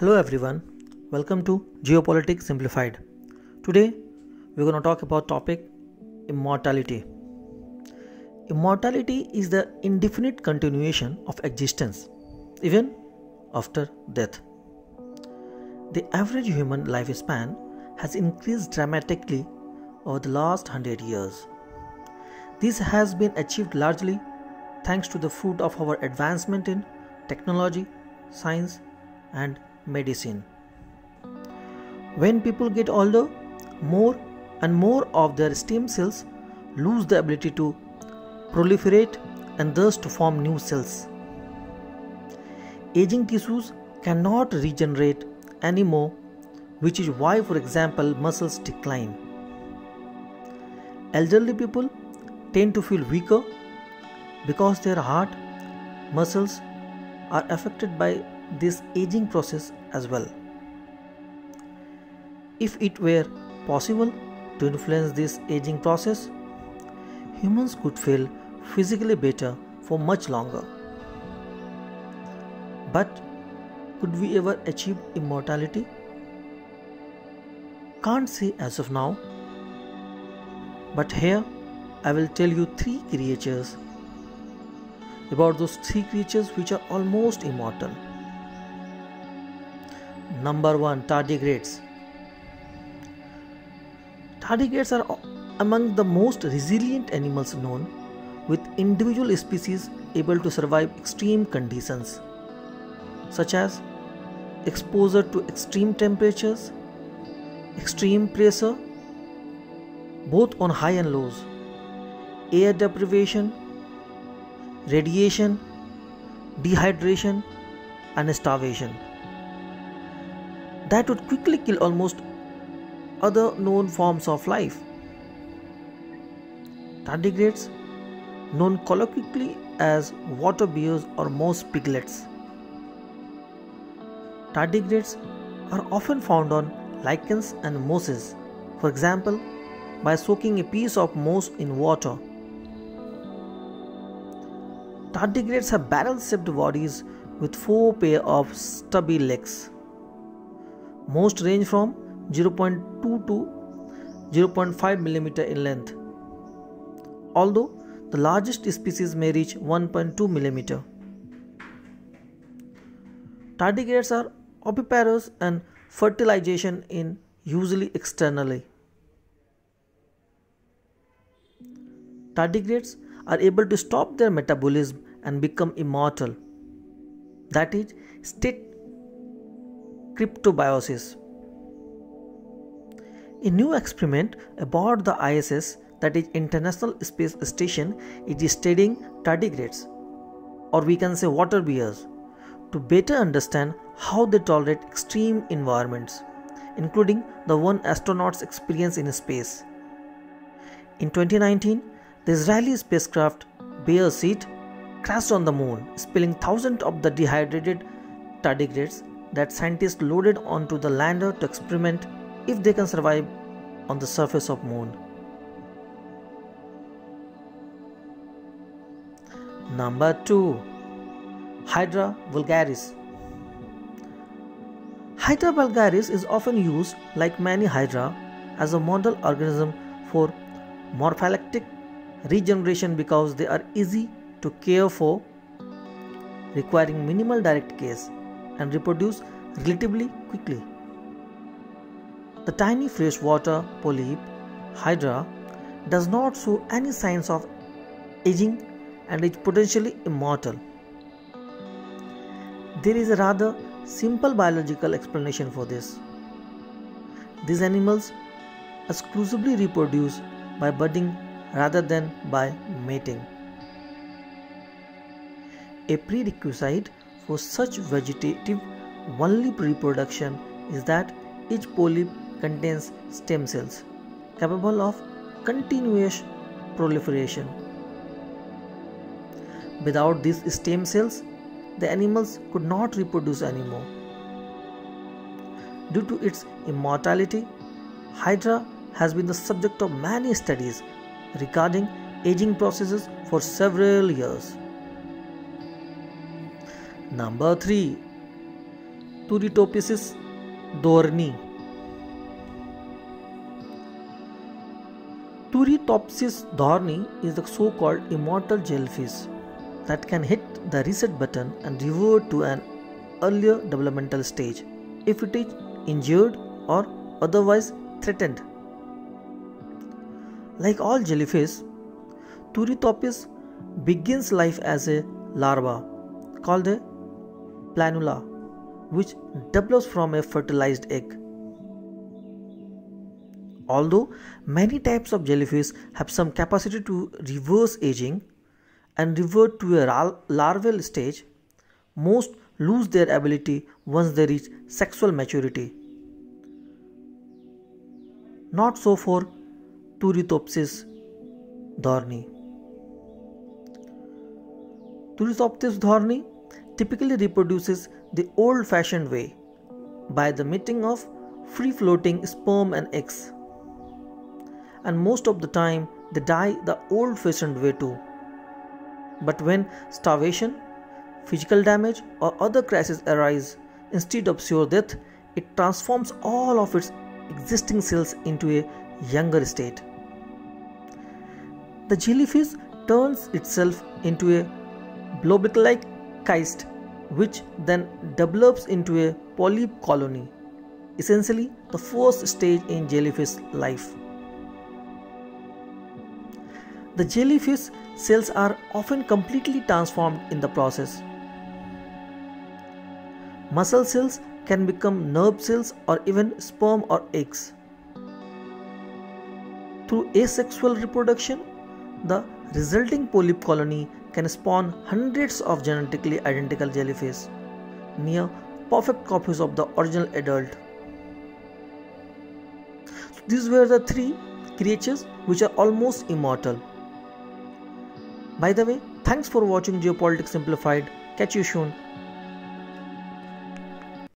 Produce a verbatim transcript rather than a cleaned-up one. Hello everyone, welcome to Geopolitics Simplified. Today we're going to talk about topic immortality. Immortality is the indefinite continuation of existence, even after death. The average human lifespan has increased dramatically over the last hundred years. This has been achieved largely thanks to the fruit of our advancement in technology, science and medicine. When people get older, more and more of their stem cells lose the ability to proliferate and thus to form new cells. Aging tissues cannot regenerate anymore, which is why, for example, muscles decline. Elderly people tend to feel weaker because their heart muscles are affected by this aging process as well. If it were possible to influence this aging process, humans could feel physically better for much longer. But could we ever achieve immortality? Can't say as of now. But here I will tell you three creatures, about those three creatures which are almost immortal. Number one. Tardigrades. Tardigrades are among the most resilient animals known, with individual species able to survive extreme conditions such as exposure to extreme temperatures, extreme pressure both on high and lows, air deprivation, radiation, dehydration and starvation that would quickly kill almost other known forms of life. Tardigrades, known colloquially as water bears or moss piglets. Tardigrades are often found on lichens and mosses, for example, by soaking a piece of moss in water. Tardigrades have barrel-shaped bodies with four pair of stubby legs. Most range from zero point two to zero point five millimeters in length, although the largest species may reach one point two millimeters. Tardigrades are oviparous and fertilization is usually externally. Tardigrades are able to stop their metabolism and become immortal, that is, state cryptobiosis. A new experiment aboard the I S S, that is International Space Station, is studying tardigrades, or we can say water bears, to better understand how they tolerate extreme environments, including the one astronauts experience in space. In twenty nineteen, the Israeli spacecraft Beresheet crashed on the moon, spilling thousands of the dehydrated tardigrades that scientists loaded onto the lander to experiment if they can survive on the surface of moon. Number two. Hydra vulgaris. Hydra vulgaris is often used, like many hydra, as a model organism for morpholytic regeneration because they are easy to care for, requiring minimal direct care, and reproduce relatively quickly. The tiny freshwater polyp Hydra does not show any signs of aging and is potentially immortal. There is a rather simple biological explanation for this. These animals exclusively reproduce by budding rather than by mating. A prerequisite for such vegetative only reproduction is that each polyp contains stem cells capable of continuous proliferation. Without these stem cells, the animals could not reproduce anymore. Due to its immortality, Hydra has been the subject of many studies regarding aging processes for several years. Number three. Turritopsis dohrnii. Turritopsis dohrnii is the so-called immortal jellyfish that can hit the reset button and revert to an earlier developmental stage if it is injured or otherwise threatened. Like all jellyfish, Turritopsis begins life as a larva called a planula, which develops from a fertilized egg. Although many types of jellyfish have some capacity to reverse aging and revert to a larval stage, most lose their ability once they reach sexual maturity. Not so for Turritopsis dohrnii. Turritopsis dohrnii typically reproduces the old-fashioned way, by the mating of free-floating sperm and eggs, and most of the time they die the old-fashioned way too. But when starvation, physical damage or other crises arise, instead of sure death, it transforms all of its existing cells into a younger state. The jellyfish turns itself into a blob-like kyste, which then develops into a polyp colony, essentially the first stage in jellyfish life. The jellyfish cells are often completely transformed in the process. Muscle cells can become nerve cells or even sperm or eggs. Through asexual reproduction, the resulting polyp colony can spawn hundreds of genetically identical jellyfish, near perfect copies of the original adult. So these were the three creatures which are almost immortal. By the way, thanks for watching Geopolitics Simplified. Catch you soon.